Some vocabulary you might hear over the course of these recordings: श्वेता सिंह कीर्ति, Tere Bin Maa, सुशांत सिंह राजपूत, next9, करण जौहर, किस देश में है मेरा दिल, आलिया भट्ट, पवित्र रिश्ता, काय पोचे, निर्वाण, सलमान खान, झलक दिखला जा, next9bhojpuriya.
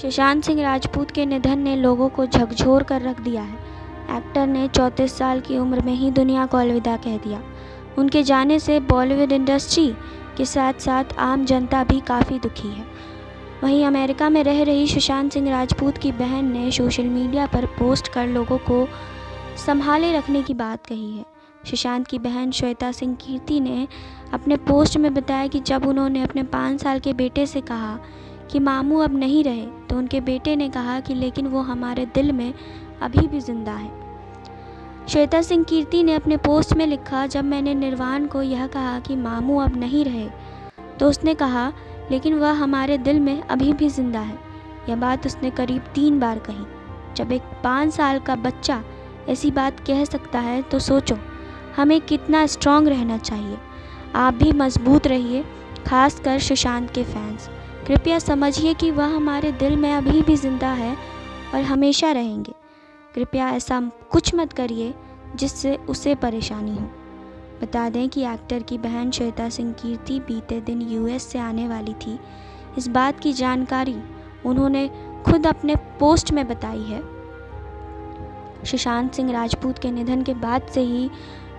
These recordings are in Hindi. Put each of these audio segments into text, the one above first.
सुशांत सिंह राजपूत के निधन ने लोगों को झकझोर कर रख दिया है। एक्टर ने 34 साल की उम्र में ही दुनिया को अलविदा कह दिया। उनके जाने से बॉलीवुड इंडस्ट्री के साथ साथ आम जनता भी काफ़ी दुखी है। वहीं अमेरिका में रह रही सुशांत सिंह राजपूत की बहन ने सोशल मीडिया पर पोस्ट कर लोगों को संभाले रखने की बात कही है। सुशांत की बहन श्वेता सिंह कीर्ति ने अपने पोस्ट में बताया कि जब उन्होंने अपने 5 साल के बेटे से कहा कि मामू अब नहीं रहे, तो उनके बेटे ने कहा कि लेकिन वो हमारे दिल में अभी भी जिंदा है। श्वेता सिंह कीर्ति ने अपने पोस्ट में लिखा, जब मैंने निर्वाण को यह कहा कि मामू अब नहीं रहे, तो उसने कहा लेकिन वह हमारे दिल में अभी भी जिंदा है। यह बात उसने करीब 3 बार कही। जब एक 5 साल का बच्चा ऐसी बात कह सकता है तो सोचो हमें कितना स्ट्रांग रहना चाहिए। आप भी मजबूत रहिए, खासकर सुशांत के फैंस। कृपया समझिए कि वह हमारे दिल में अभी भी जिंदा है और हमेशा रहेंगे। कृपया ऐसा कुछ मत करिए जिससे उसे परेशानी हो। बता दें कि एक्टर की बहन श्वेता सिंह कीर्ति बीते दिन यूएस से आने वाली थी। इस बात की जानकारी उन्होंने खुद अपने पोस्ट में बताई है। सुशांत सिंह राजपूत के निधन के बाद से ही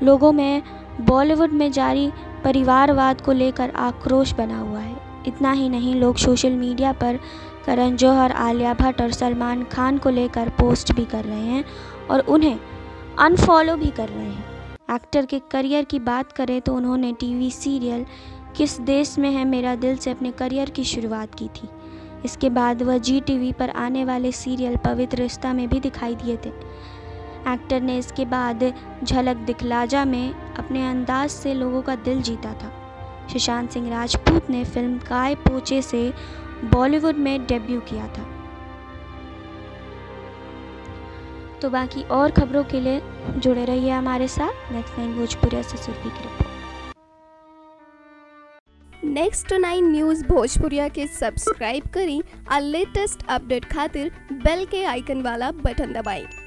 लोगों में बॉलीवुड में जारी परिवारवाद को लेकर आक्रोश बना हुआ है। इतना ही नहीं, लोग सोशल मीडिया पर करण जौहर, आलिया भट्ट और सलमान खान को लेकर पोस्ट भी कर रहे हैं और उन्हें अनफॉलो भी कर रहे हैं। एक्टर के करियर की बात करें तो उन्होंने टीवी सीरियल किस देश में है मेरा दिल से अपने करियर की शुरुआत की थी। इसके बाद वह जी पर आने वाले सीरियल पवित्र रिश्ता में भी दिखाई दिए थे। एक्टर ने इसके बाद झलक दिखला जा में अपने अंदाज से लोगों का दिल जीता था। सुशांत सिंह राजपूत ने फिल्म काय पोचे से बॉलीवुड में डेब्यू किया था। तो बाकी और खबरों के लिए जुड़े रहिए हमारे साथ next9 भोजपुरिया से सुरभि की रिपोर्ट। next9 न्यूज भोजपुरिया के सब्सक्राइब करी और लेटेस्ट अपडेट खातिर बेल के आइकन वाला बटन दबाएं।